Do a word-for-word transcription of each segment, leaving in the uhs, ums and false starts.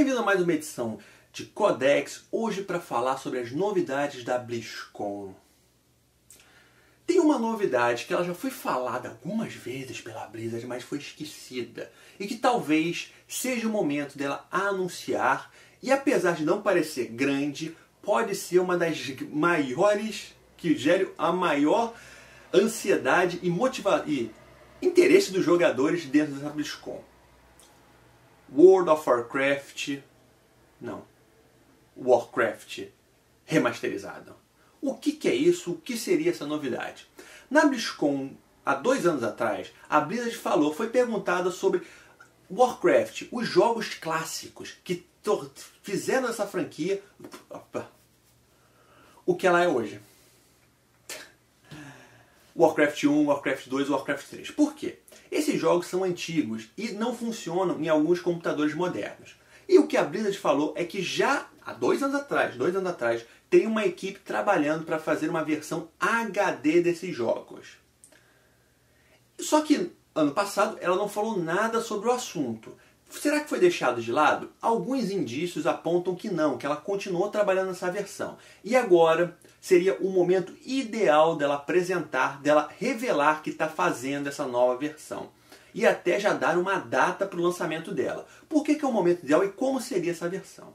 Bem-vindo a mais uma edição de Codex, hoje para falar sobre as novidades da BlizzCon. Tem uma novidade que ela já foi falada algumas vezes pela Blizzard, mas foi esquecida, e que talvez seja o momento dela anunciar, e apesar de não parecer grande, pode ser uma das maiores, que gere a maior ansiedade e, motiva e interesse dos jogadores dentro da BlizzCon. World of Warcraft, não, Warcraft remasterizado. O que, que é isso? O que seria essa novidade? Na BlizzCon, há dois anos atrás, a Blizzard falou, foi perguntada sobre Warcraft, os jogos clássicos que fizeram essa franquia opa, o que ela é hoje. Warcraft um, Warcraft dois, Warcraft três. Por quê? Esses jogos são antigos e não funcionam em alguns computadores modernos. E o que a Blizzard falou é que já há dois anos atrás, dois anos atrás, tem uma equipe trabalhando para fazer uma versão H D desses jogos. Só que ano passado ela não falou nada sobre o assunto. Será que foi deixado de lado? Alguns indícios apontam que não, que ela continuou trabalhando nessa versão. E agora seria o momento ideal dela apresentar, dela revelar que está fazendo essa nova versão. E até já dar uma data para o lançamento dela. Por que que é o momento ideal e como seria essa versão?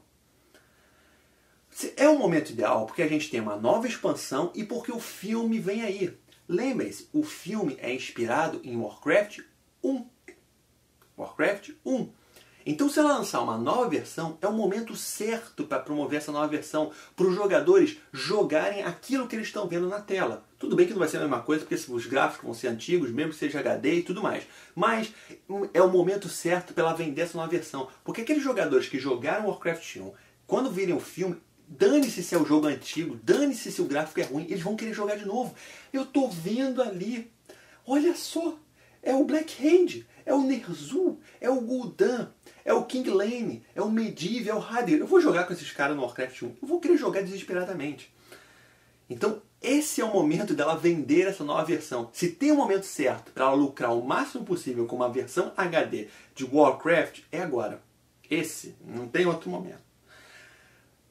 É um momento ideal porque a gente tem uma nova expansão e porque o filme vem aí. Lembrem-se, o filme é inspirado em Warcraft um. Warcraft um. Então, se ela lançar uma nova versão, é o momento certo para promover essa nova versão, para os jogadores jogarem aquilo que eles estão vendo na tela. Tudo bem que não vai ser a mesma coisa, porque os gráficos vão ser antigos, mesmo que seja H D e tudo mais. Mas é o momento certo para ela vender essa nova versão. Porque aqueles jogadores que jogaram Warcraft um, quando virem o filme, dane-se se é o jogo antigo, dane-se se o gráfico é ruim, eles vão querer jogar de novo. Eu tô vendo ali, olha só, é o Black Hand, é o Nerzu, é o Gul'dan, é o King Lane, é o Medivh, é o Hader. Eu vou jogar com esses caras no Warcraft um. Eu vou querer jogar desesperadamente. Então, esse é o momento dela vender essa nova versão. Se tem um momento certo para ela lucrar o máximo possível com uma versão H D de Warcraft, é agora. Esse. Não tem outro momento.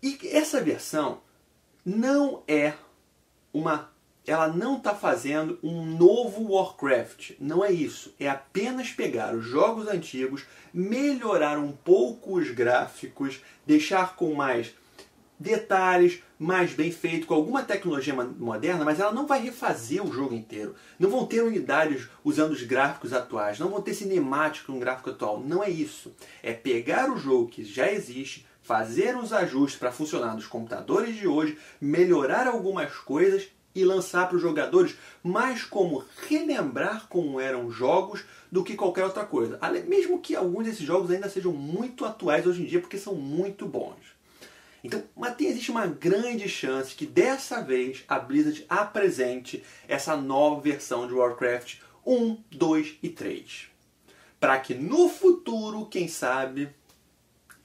E essa versão não é uma... Ela não está fazendo um novo Warcraft. Não é isso. É apenas pegar os jogos antigos, melhorar um pouco os gráficos, deixar com mais detalhes, mais bem feito, com alguma tecnologia moderna, mas ela não vai refazer o jogo inteiro. Não vão ter unidades usando os gráficos atuais. Não vão ter cinemático no gráfico atual. Não é isso. É pegar o jogo que já existe, fazer uns ajustes para funcionar nos computadores de hoje, melhorar algumas coisas e lançar para os jogadores mais como relembrar como eram os jogos do que qualquer outra coisa. Mesmo que alguns desses jogos ainda sejam muito atuais hoje em dia, porque são muito bons. Então, mas tem, existe uma grande chance que dessa vez a Blizzard apresente essa nova versão de Warcraft um, dois e três. Para que no futuro, quem sabe...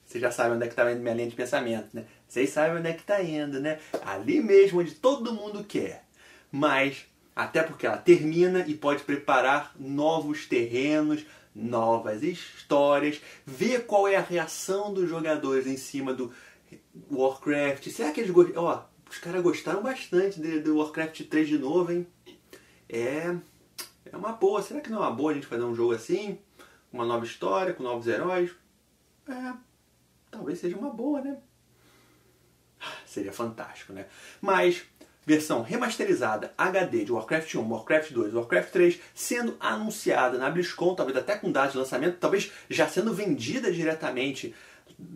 Vocês já sabem onde é que está indo minha linha de pensamento, né? Vocês sabem onde é que está indo, né? Ali mesmo onde todo mundo quer. Mas, até porque ela termina e pode preparar novos terrenos, novas histórias, ver qual é a reação dos jogadores em cima do Warcraft. Será que eles gostaram? Ó, os caras gostaram bastante do Warcraft três de novo, hein? É... É uma boa. Será que não é uma boa a gente fazer um jogo assim? Uma nova história, com novos heróis? É... Talvez seja uma boa, né? Seria fantástico, né? Mas, versão remasterizada H D de Warcraft um, Warcraft dois, Warcraft três, sendo anunciada na BlizzCon, talvez até com data de lançamento, talvez já sendo vendida diretamente.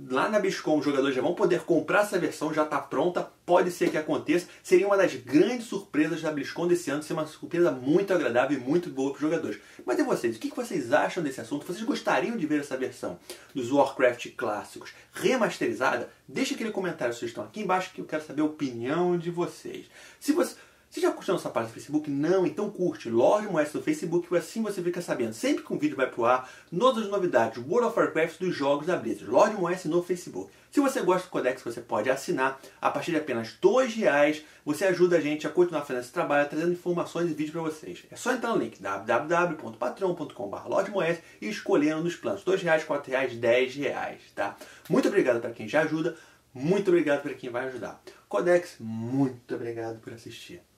Lá na BlizzCon os jogadores já vão poder comprar essa versão, já está pronta, pode ser que aconteça. Seria uma das grandes surpresas da BlizzCon desse ano, seria uma surpresa muito agradável e muito boa para os jogadores. Mas e vocês? O que vocês acham desse assunto? Vocês gostariam de ver essa versão dos Warcraft clássicos remasterizada? Deixa aquele comentário, sugestão aqui embaixo que eu quero saber a opinião de vocês. Se você... Você já curtiu nossa página do Facebook? Não? Então curte Lordmons do Facebook, porque assim você fica sabendo sempre que um vídeo vai pro ar, todas as novidades World of Warcraft dos jogos da Blizzard. Lordmons no Facebook. Se você gosta do Codex, você pode assinar. A partir de apenas dois reais, você ajuda a gente a continuar fazendo esse trabalho, trazendo informações e vídeos para vocês. É só entrar no link w w w ponto patreon ponto com barra lordmons e escolhendo nos planos dois reais, quatro reais, dez reais, tá? Muito obrigado para quem já ajuda, muito obrigado para quem vai ajudar. Codex, muito obrigado por assistir.